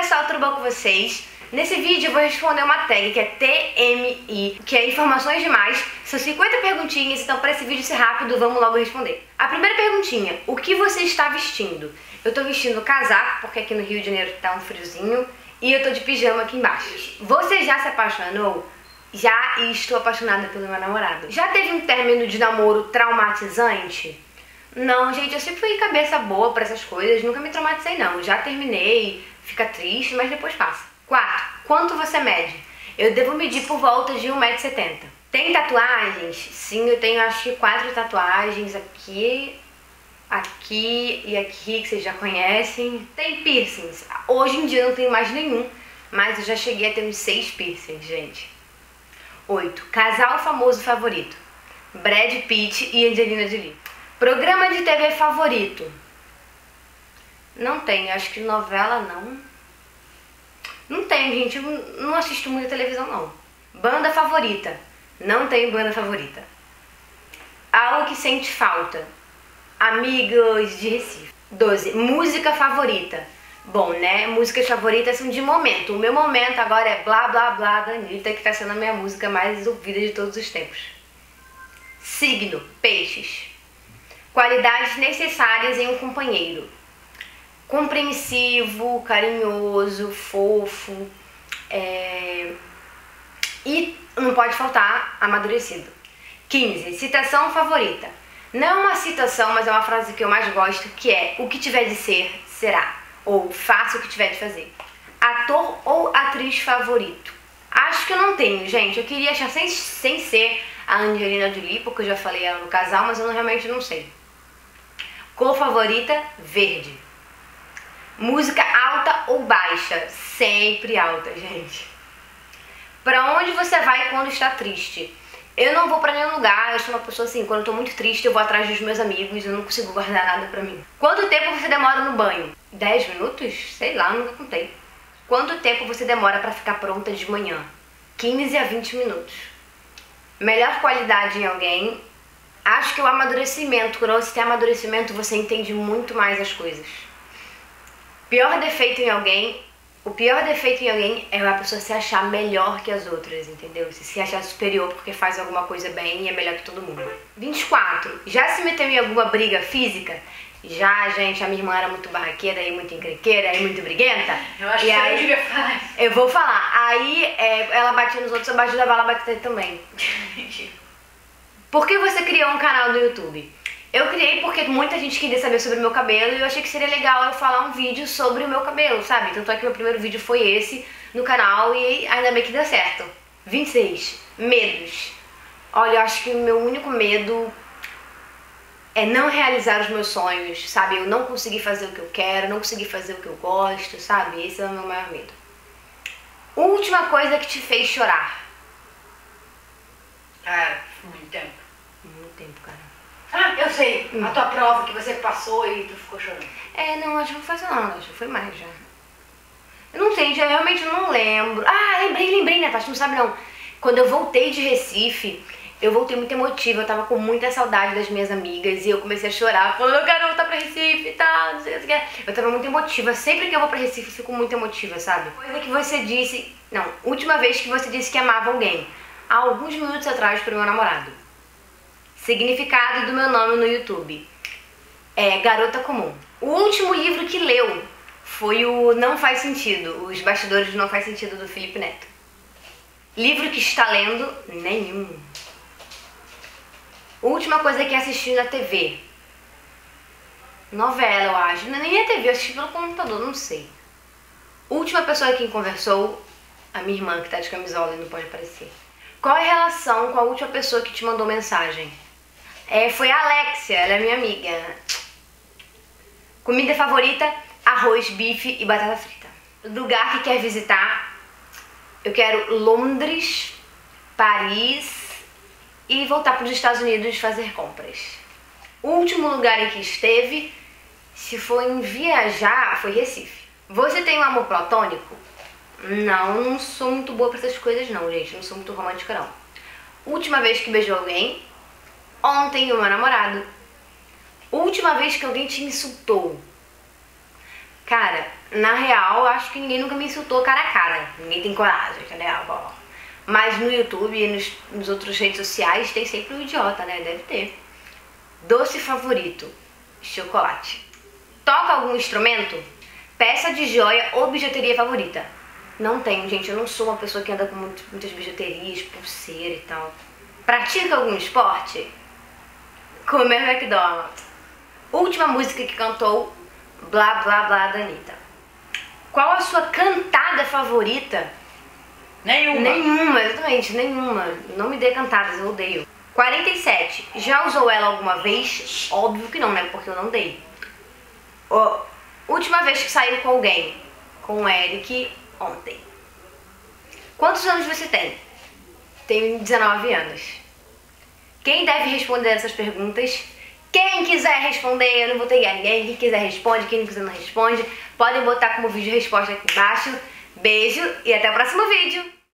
pessoal, tudo bom com vocês? Nesse vídeo eu vou responder uma tag que é TMI, que é informações demais. São 50 perguntinhas, então para esse vídeo ser rápido, vamos logo responder. A primeira perguntinha, o que você está vestindo? Eu tô vestindo casaco, porque aqui no Rio de Janeiro tá um friozinho, e eu tô de pijama aqui embaixo. Você já se apaixonou? Já, e estou apaixonada pelo meu namorado. Já teve um término de namoro traumatizante? Não, gente, eu sempre fui cabeça boa pra essas coisas, nunca me traumatizei não. Já terminei, fica triste, mas depois passa. 4. Quanto você mede? Eu devo medir por volta de 1,70 m. Tem tatuagens? Sim, eu tenho acho que 4 tatuagens aqui, aqui e aqui, que vocês já conhecem. Tem piercings? Hoje em dia eu não tenho mais nenhum, mas eu já cheguei a ter uns 6 piercings, gente. 8. Casal famoso favorito? Brad Pitt e Angelina Jolie. Programa de TV favorito? Não tenho, acho que novela não. Não tenho, gente, eu não assisto muita televisão não. Banda favorita? Não tenho banda favorita. Algo que sente falta? Amigos de Recife. 12. Música favorita? Bom, né, músicas favoritas são de momento. O meu momento agora é Blá Blá Blá da Anitta, que tá sendo a minha música mais ouvida de todos os tempos. Signo? Peixes. Qualidades necessárias em um companheiro. Compreensivo, carinhoso, fofo e não pode faltar amadurecido. 15. Citação favorita. Não é uma citação, mas é uma frase que eu mais gosto, que é: o que tiver de ser, será. Ou faça o que tiver de fazer. Ator ou atriz favorito? Acho que eu não tenho, gente. Eu queria achar sem ser a Angelina Jolie, porque eu já falei ela no casal, mas eu realmente não sei. Cor favorita? Verde. Música alta ou baixa? Sempre alta, gente. Pra onde você vai quando está triste? Eu não vou pra nenhum lugar, eu sou uma pessoa assim, quando eu tô muito triste eu vou atrás dos meus amigos, eu não consigo guardar nada pra mim. Quanto tempo você demora no banho? 10 minutos? Sei lá, nunca contei. Quanto tempo você demora pra ficar pronta de manhã? 15 a 20 minutos. Melhor qualidade em alguém? Acho que o amadurecimento. Quando você tem amadurecimento, você entende muito mais as coisas. Pior defeito em alguém? O pior defeito em alguém é a pessoa se achar melhor que as outras, entendeu? Se achar superior porque faz alguma coisa bem e é melhor que todo mundo. 24. Já se meteu em alguma briga física? Já, gente, a minha irmã era muito barraqueira e muito encrenqueira e muito briguenta. Eu acho que aí, eu devia falar. Eu vou falar. Aí ela batia nos outros, eu batia, ela batia também. Por que você criou um canal no YouTube? Eu criei porque muita gente queria saber sobre o meu cabelo e eu achei que seria legal eu falar um vídeo sobre o meu cabelo, sabe? Tanto é que meu primeiro vídeo foi esse no canal e ainda bem que deu certo. 26. Medos. Olha, eu acho que o meu único medo é não realizar os meus sonhos, sabe? Eu não conseguir fazer o que eu quero, não conseguir fazer o que eu gosto, sabe? Esse é o meu maior medo. Última coisa que te fez chorar? Ah, muito tempo. Muito tempo, cara. Ah, eu sei, a tua prova que você passou e tu ficou chorando. É, não, acho que não foi isso não, acho que foi mais já. Eu não sei, já realmente não lembro. Ah, lembrei, né, Tati, não sabe não. Quando eu voltei de Recife, eu voltei muito emotiva, eu tava com muita saudade das minhas amigas e eu comecei a chorar, falando, eu quero voltar pra Recife e tal, não sei o que é. Eu tava muito emotiva, sempre que eu vou pra Recife eu fico muito emotiva, sabe? Coisa que você disse, não, última vez que você disse que amava alguém, há alguns minutos atrás pro meu namorado. Significado do meu nome no YouTube é Garota Comum. O último livro que leu foi o Não Faz Sentido, Os Bastidores do Não Faz Sentido, do Felipe Neto. Livro que está lendo? Nenhum. Última coisa que assisti na TV? Novela, eu acho. Nem a TV, eu assisti pelo computador, não sei. Última pessoa que conversou? A minha irmã, que tá de camisola e não pode aparecer. Qual é a relação com a última pessoa que te mandou mensagem? Foi a Alexia, ela é minha amiga. Comida favorita? Arroz, bife e batata frita. Lugar que quer visitar? Eu quero Londres, Paris e voltar para os Estados Unidos fazer compras. O último lugar em que esteve, se for em viajar, foi Recife. Você tem um amor platônico? Não, não sou muito boa pra essas coisas não, gente. Não sou muito romântica não. Última vez que beijou alguém? Ontem, o meu namorado. Última vez que alguém te insultou? Cara, Na real, acho que ninguém nunca me insultou cara a cara. Ninguém tem coragem, entendeu? Bom, mas no YouTube e nos outros redes sociais tem sempre um idiota, né? Deve ter. Doce favorito: chocolate. Toca algum instrumento? Peça de joia ou bijuteria favorita? Não tenho, gente. Eu não sou uma pessoa que anda com muitas bijuterias, pulseira e tal. Pratica algum esporte? Comer McDonald's. Última música que cantou: Blá Blá Blá, da Anitta. Qual a sua cantada favorita? Nenhuma. Nenhuma, exatamente, nenhuma. Não me dê cantadas, eu odeio. 47. Já usou ela alguma vez? Óbvio que não, né? Porque eu não dei. Oh, última vez que saiu com alguém? Com o Eric, ontem. Quantos anos você tem? Tenho 19 anos. Quem deve responder essas perguntas? Quem quiser responder, eu não vou ter ninguém. Quem quiser responde, quem não quiser não responde. Podem botar como vídeo resposta aqui embaixo. Beijo e até o próximo vídeo.